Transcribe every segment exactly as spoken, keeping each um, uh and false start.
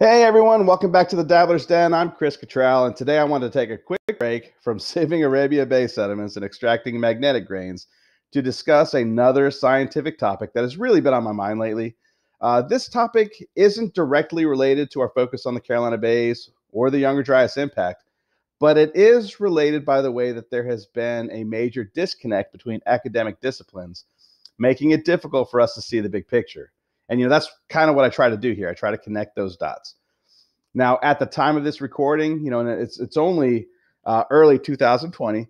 Hey everyone, welcome back to the Dabbler's Den. I'm Chris Cattrall, and today I want to take a quick break from saving Arabia Bay sediments and extracting magnetic grains to discuss another scientific topic that has really been on my mind lately. Uh, this topic isn't directly related to our focus on the Carolina Bays or the Younger Dryas impact, but it is related by the way that there has been a major disconnect between academic disciplines, making it difficult for us to see the big picture. And, you know, that's kind of what I try to do here. I try to connect those dots. Now, at the time of this recording, you know, and it's, it's only uh, early two thousand twenty.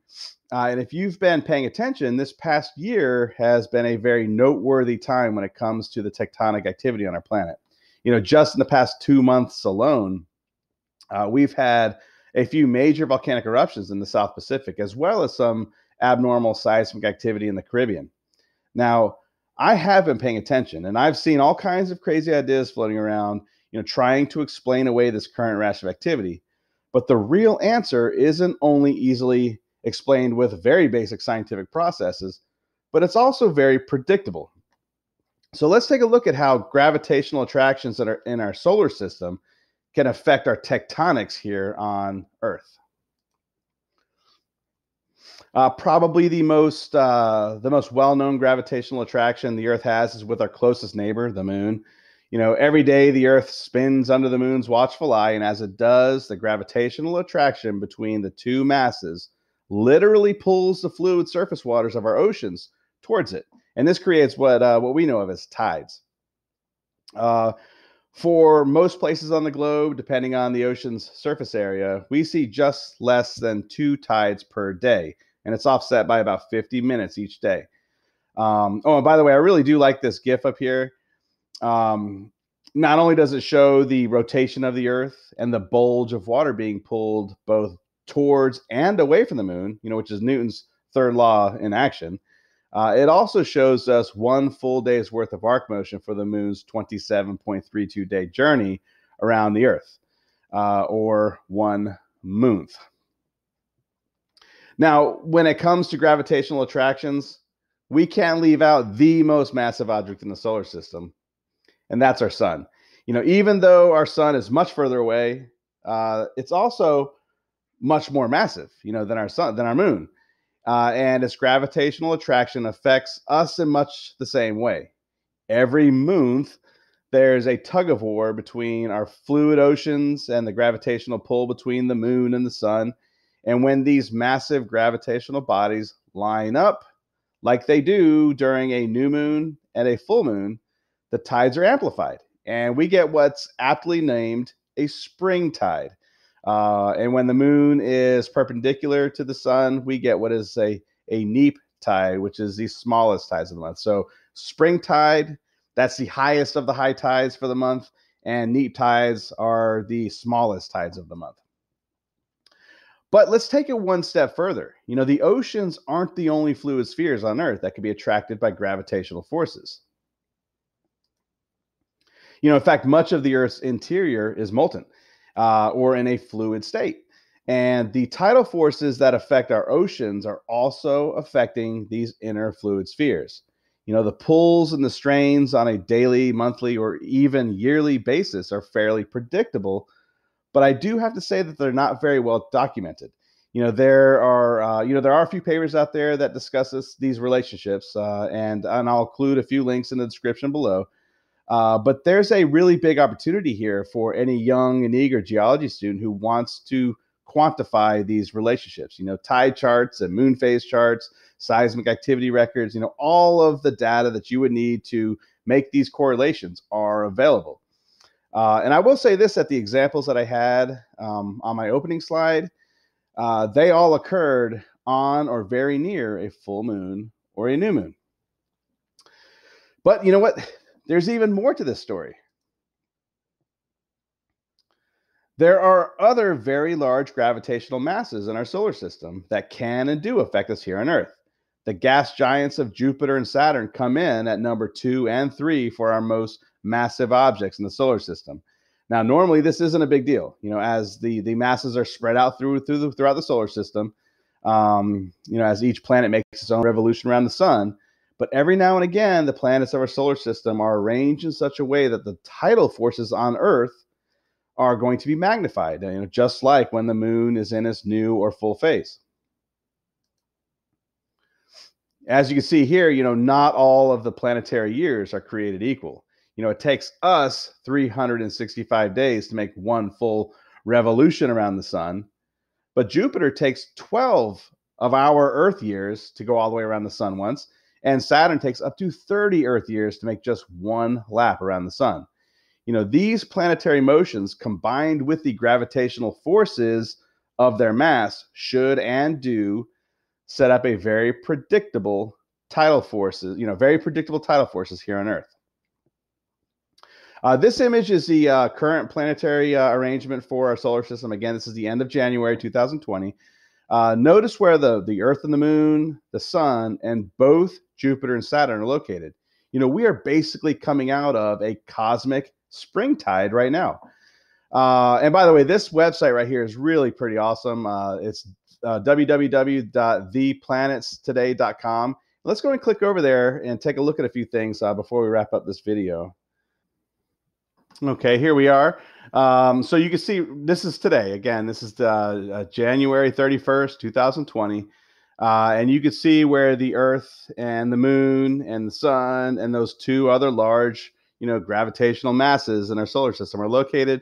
Uh, and if you've been paying attention, this past year has been a very noteworthy time when it comes to the tectonic activity on our planet. You know, just in the past two months alone, uh, we've had a few major volcanic eruptions in the South Pacific, as well as some abnormal seismic activity in the Caribbean. Now, I have been paying attention, and I've seen all kinds of crazy ideas floating around, you know, trying to explain away this current rash of activity. But the real answer isn't only easily explained with very basic scientific processes, but it's also very predictable. So let's take a look at how gravitational attractions that are in our solar system can affect our tectonics here on Earth. Uh, probably the most uh, the most well-known gravitational attraction the Earth has is with our closest neighbor, the Moon. You know, every day the Earth spins under the Moon's watchful eye, and as it does, the gravitational attraction between the two masses literally pulls the fluid surface waters of our oceans towards it, and this creates what uh, what we know of as tides. Uh, for most places on the globe, depending on the ocean's surface area, we see just less than two tides per day. And it's offset by about fifty minutes each day. Um, oh, and by the way, I really do like this GIF up here. Um, not only does it show the rotation of the Earth and the bulge of water being pulled both towards and away from the Moon, you know, which is Newton's third law in action, uh, it also shows us one full day's worth of arc motion for the Moon's twenty-seven point three two day journey around the Earth, uh, or one moonth. Now, when it comes to gravitational attractions, we can't leave out the most massive object in the solar system, and that's our sun. You know, even though our sun is much further away, uh, it's also much more massive, you know, than our sun, than our moon. Uh, and its gravitational attraction affects us in much the same way. Every month, there's a tug of war between our fluid oceans and the gravitational pull between the moon and the sun. And when these massive gravitational bodies line up, like they do during a new moon and a full moon, the tides are amplified. And we get what's aptly named a spring tide. Uh, and when the moon is perpendicular to the sun, we get what is a, a neap tide, which is the smallest tides of the month. So spring tide, that's the highest of the high tides for the month. And neap tides are the smallest tides of the month. But let's take it one step further. You know, the oceans aren't the only fluid spheres on Earth that can be attracted by gravitational forces. You know, in fact, much of the Earth's interior is molten uh, or in a fluid state. And the tidal forces that affect our oceans are also affecting these inner fluid spheres. You know, the pulls and the strains on a daily, monthly, or even yearly basis are fairly predictable, but I do have to say that they're not very well documented. You know, there are, uh, you know, there are a few papers out there that discuss this, these relationships, uh, and, and I'll include a few links in the description below. Uh, but there's a really big opportunity here for any young and eager geology student who wants to quantify these relationships. You know, tide charts and moon phase charts, seismic activity records, you know, all of the data that you would need to make these correlations are available. Uh, and I will say this, that the examples that I had um, on my opening slide, uh, they all occurred on or very near a full moon or a new moon. But you know what? There's even more to this story. There are other very large gravitational masses in our solar system that can and do affect us here on Earth. The gas giants of Jupiter and Saturn come in at number two and three for our most massive objects in the solar system. Now, normally this isn't a big deal, you know, as the the masses are spread out through through the, throughout the solar system, um, you know, as each planet makes its own revolution around the sun. But every now and again, the planets of our solar system are arranged in such a way that the tidal forces on Earth are going to be magnified, you know, just like when the moon is in its new or full phase. As you can see here, you know, not all of the planetary years are created equal. You know, it takes us three hundred sixty-five days to make one full revolution around the sun, but Jupiter takes twelve of our Earth years to go all the way around the sun once, and Saturn takes up to thirty Earth years to make just one lap around the sun. You know, these planetary motions combined with the gravitational forces of their mass should and do set up a very predictable tidal forces, you know, very predictable tidal forces here on Earth. Uh, this image is the uh, current planetary uh, arrangement for our solar system. Again, this is the end of January two thousand twenty. Uh, notice where the, the Earth and the Moon, the Sun, and both Jupiter and Saturn are located. You know, we are basically coming out of a cosmic spring tide right now. Uh, and by the way, this website right here is really pretty awesome. Uh, it's uh, w w w dot the planets today dot com. Let's go and click over there and take a look at a few things uh, before we wrap up this video. Okay, here we are. Um, so you can see this is today. Again, this is the, uh, January thirty-first, two thousand twenty. Uh, and you can see where the Earth and the Moon and the Sun and those two other large, you know, gravitational masses in our solar system are located.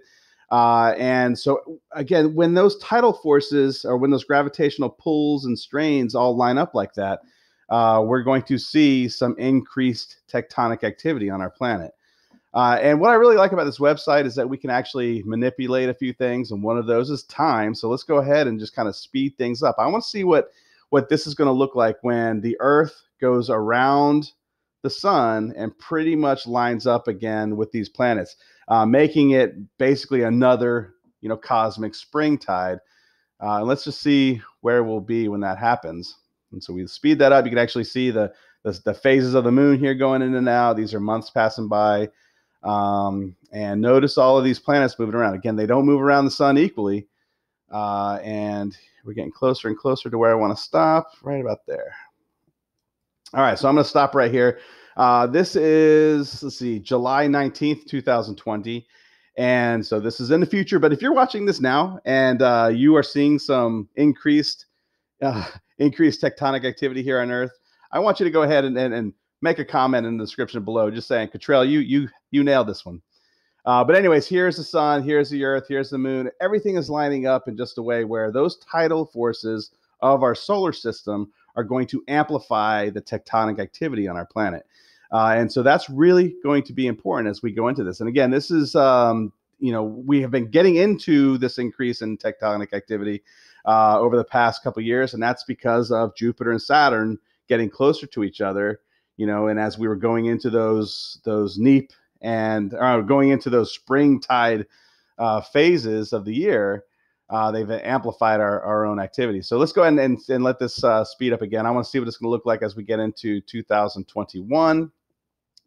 Uh, and so, again, when those tidal forces or when those gravitational pulls and strains all line up like that, uh, we're going to see some increased tectonic activity on our planet. Uh, and what I really like about this website is that we can actually manipulate a few things, and one of those is time. So let's go ahead and just kind of speed things up. I want to see what, what this is going to look like when the Earth goes around the sun and pretty much lines up again with these planets, uh, making it basically another, you know, cosmic spring tide. Uh, let's just see where we'll be when that happens. And so we speed that up. You can actually see the, the, the phases of the moon here going in and out. These are months passing by. Um, and notice all of these planets moving around. Again, they don't move around the sun equally. Uh, and we're getting closer and closer to where I want to stop, right about there. All right, so I'm going to stop right here. Uh, this is, let's see, July nineteenth, two thousand twenty. And so this is in the future. But if you're watching this now and uh, you are seeing some increased, uh, increased tectonic activity here on Earth, I want you to go ahead and, and, and make a comment in the description below just saying, Cattrall, you, you, you nailed this one. Uh, but anyways, here's the sun, here's the Earth, here's the moon. Everything is lining up in just a way where those tidal forces of our solar system are going to amplify the tectonic activity on our planet. Uh, and so that's really going to be important as we go into this. And again, this is, um, you know, we have been getting into this increase in tectonic activity uh, over the past couple of years, and that's because of Jupiter and Saturn getting closer to each other, you know, and as we were going into those, those neap and uh, going into those spring tide uh, phases of the year, uh, they've amplified our, our own activity. So let's go ahead and, and, and let this uh, speed up again. I want to see what it's going to look like as we get into two thousand twenty-one.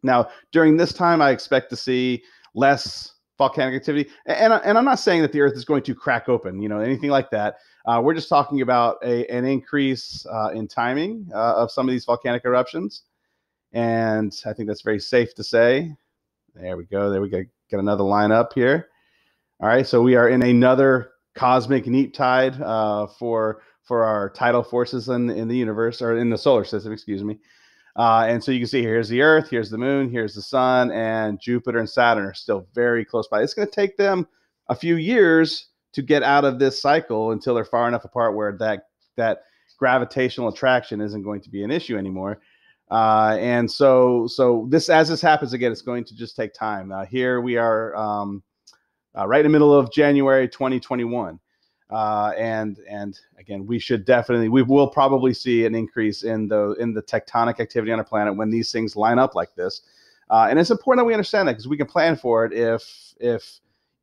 Now, during this time, I expect to see less volcanic activity. And, and I'm not saying that the Earth is going to crack open, you know, anything like that. Uh, we're just talking about a, an increase uh, in timing uh, of some of these volcanic eruptions. And I think that's very safe to say. There we go. There we go. Get another line up here. All right. So we are in another cosmic neap tide uh, for for our tidal forces in, in the universe, or in the solar system, excuse me. Uh, and so you can see here's the Earth, here's the Moon, here's the Sun, and Jupiter and Saturn are still very close by. It's going to take them a few years to get out of this cycle until they're far enough apart where that that gravitational attraction isn't going to be an issue anymore. Uh, and so, so this, as this happens again, it's going to just take time. Uh, here we are, um, uh, right in the middle of January twenty twenty-one. Uh, and, and again, we should definitely, we will probably see an increase in the, in the tectonic activity on our planet when these things line up like this. Uh, and it's important that we understand that because we can plan for it if, if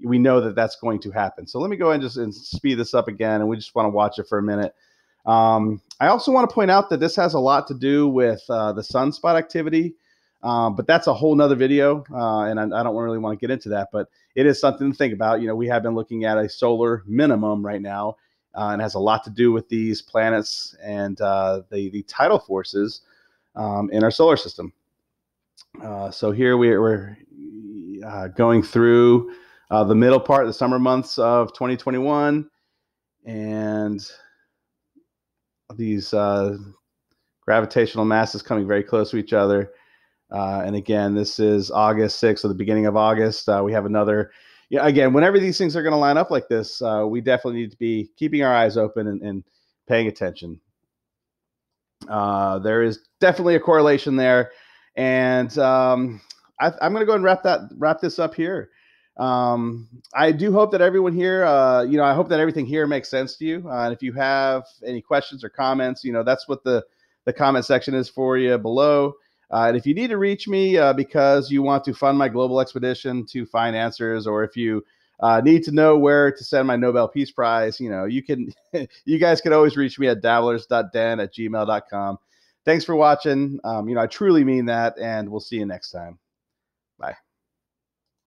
we know that that's going to happen. So let me go ahead and just and speed this up again. And we just want to watch it for a minute. Um, I also want to point out that this has a lot to do with uh, the sunspot activity, uh, but that's a whole nother video, uh, and I, I don't really want to get into that, but it is something to think about. You know, we have been looking at a solar minimum right now, uh, and has a lot to do with these planets and uh, the, the tidal forces um, in our solar system. Uh, so here we, we're uh, going through uh, the middle part, the summer months of twenty twenty-one, and these uh, gravitational masses coming very close to each other. Uh, and again, this is August sixth, or the beginning of August. Uh, we have another, yeah, again, whenever these things are going to line up like this, uh, we definitely need to be keeping our eyes open and, and paying attention. Uh, there is definitely a correlation there. And um, I, I'm going to go and wrap that, wrap this up here. Um, I do hope that everyone here, uh, you know, I hope that everything here makes sense to you. Uh, and if you have any questions or comments, you know, that's what the, the comment section is for you below. Uh, and if you need to reach me uh, because you want to fund my global expedition to find answers, or if you uh, need to know where to send my Nobel Peace Prize, you know, you can, you guys can always reach me at dabblers dot den at gmail dot com. Thanks for watching. Um, you know, I truly mean that, and we'll see you next time. Bye.